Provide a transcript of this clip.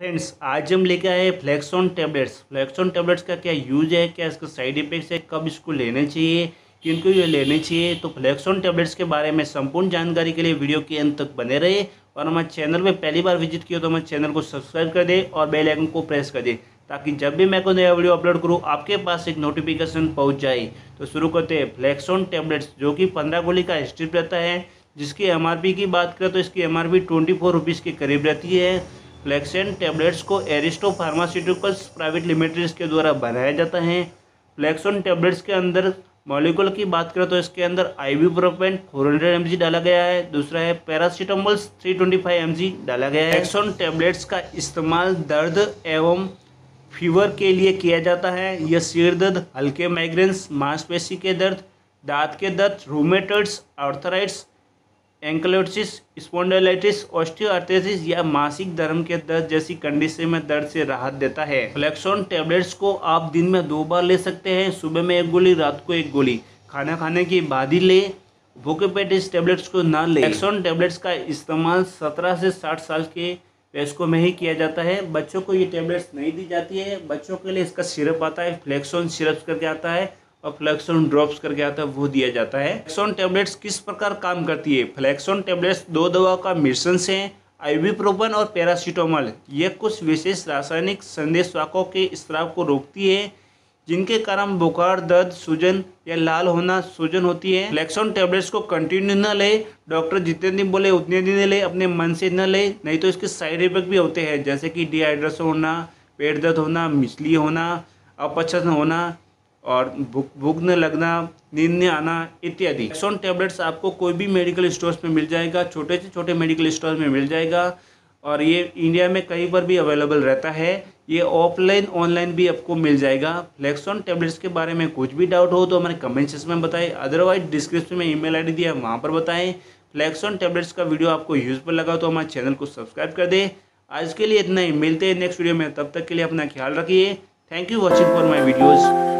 Friends आज हम लेकर आए फ्लेक्सॉन टैबलेट्स। फ्लेक्सॉन टैबलेट्स का क्या यूज़ है, क्या इसका साइड इफेक्ट्स है, कब इसको लेने चाहिए, किनको ये लेने चाहिए, तो फ्लेक्सॉन टैबलेट्स के बारे में संपूर्ण जानकारी के लिए वीडियो के अंत तक बने रहे। और हमारे चैनल में पहली बार विजिट किया तो हमारे चैनल को सब्सक्राइब कर दें और बेल आइकन को प्रेस कर दें, ताकि जब भी मैं कोई नया वीडियो अपलोड करूँ आपके पास एक नोटिफिकेशन पहुँच जाए। तो शुरू करते हैं। फ्लेक्सॉन टैबलेट्स जो कि 15 गोली का स्ट्रिप रहता है, जिसकी MRP की बात करें तो इसकी MRP 24 रुपीज़ के करीब रहती है। फ्लेक्सॉन टैबलेट्स को एरिस्टो फार्मास्यूटिकल्स प्राइवेट लिमिटेड के द्वारा बनाया जाता है। फ्लेक्सॉन टैबलेट्स के अंदर मॉलिक्यूल की बात करें तो इसके अंदर आइबुप्रोफेन 400 mg डाला गया है, दूसरा है पैरासीटामोल 325 mg डाला गया है। फ्लेक्सॉन टैबलेट्स का इस्तेमाल दर्द एवं फीवर के लिए किया जाता है। यह सिर दर्द, हल्के माइग्रेन्स, मांसपेशी के दर्द, दाँत के दर्द, rheumatoid arthritis, ankylosis spondylitis, osteoarthritis या मासिक धर्म के दर्द जैसी कंडीशन में दर्द से राहत देता है। फ्लेक्सॉन टैबलेट्स को आप दिन में 2 बार ले सकते हैं, सुबह में 1 गोली, रात को 1 गोली। खाना खाने के बाद ही ले, भूखे पेट इस टैबलेट्स को ना ले। फ्लेक्सॉन टैबलेट्स का इस्तेमाल 17 से 60 साल के वयस्कों में ही किया जाता है। बच्चों को ये टैबलेट्स नहीं दी जाती है। बच्चों के लिए इसका सिरप आता है, फ्लेक्सॉन सिरप्स करके आता है और फ्लेक्सॉन ड्रॉप्स करके आता है, वो दिया जाता है। फ्लेक्सॉन टैबलेट्स किस प्रकार काम करती है? फ्लेक्सॉन टैबलेट्स 2 दवा का मिश्रण से है, आइबुप्रोफेन और पैरासीटामोल। यह कुछ विशेष रासायनिक संदेशवाहकों के स्राव को रोकती है, जिनके कारण बुखार, दर्द, सूजन या लाल होना सूजन होती है। फ्लेक्सॉन टैबलेट्स को कंटिन्यू न ले, डॉक्टर जितने दिन बोले उतने दिन ले, अपने मन से न ले, नहीं तो इसके साइड इफेक्ट भी होते हैं, जैसे कि डिहाइड्रेशन होना, पेट दर्द होना, मिचली होना, अपचन होना और भूख न लगना, नींद न आना इत्यादि। फ्लेक्सॉन टैबलेट्स आपको कोई भी मेडिकल स्टोर्स में मिल जाएगा, छोटे से छोटे मेडिकल स्टोर में मिल जाएगा और ये इंडिया में कहीं पर भी अवेलेबल रहता है। ये ऑफलाइन ऑनलाइन भी आपको मिल जाएगा। फ्लेक्सॉन टैबलेट्स के बारे में कुछ भी डाउट हो तो हमारे कमेंट सेक्शन में बताएं, अदरवाइज डिस्क्रिप्शन में email ID दिया है, वहाँ पर बताएं। फ्लेक्सॉन टैबलेट्स का वीडियो आपको यूजफुल लगा तो हमारे चैनल को सब्सक्राइब कर दें। आज के लिए इतना ही, मिलते हैं नेक्स्ट वीडियो में। तब तक के लिए अपना ख्याल रखिए। Thank you watching for my videos.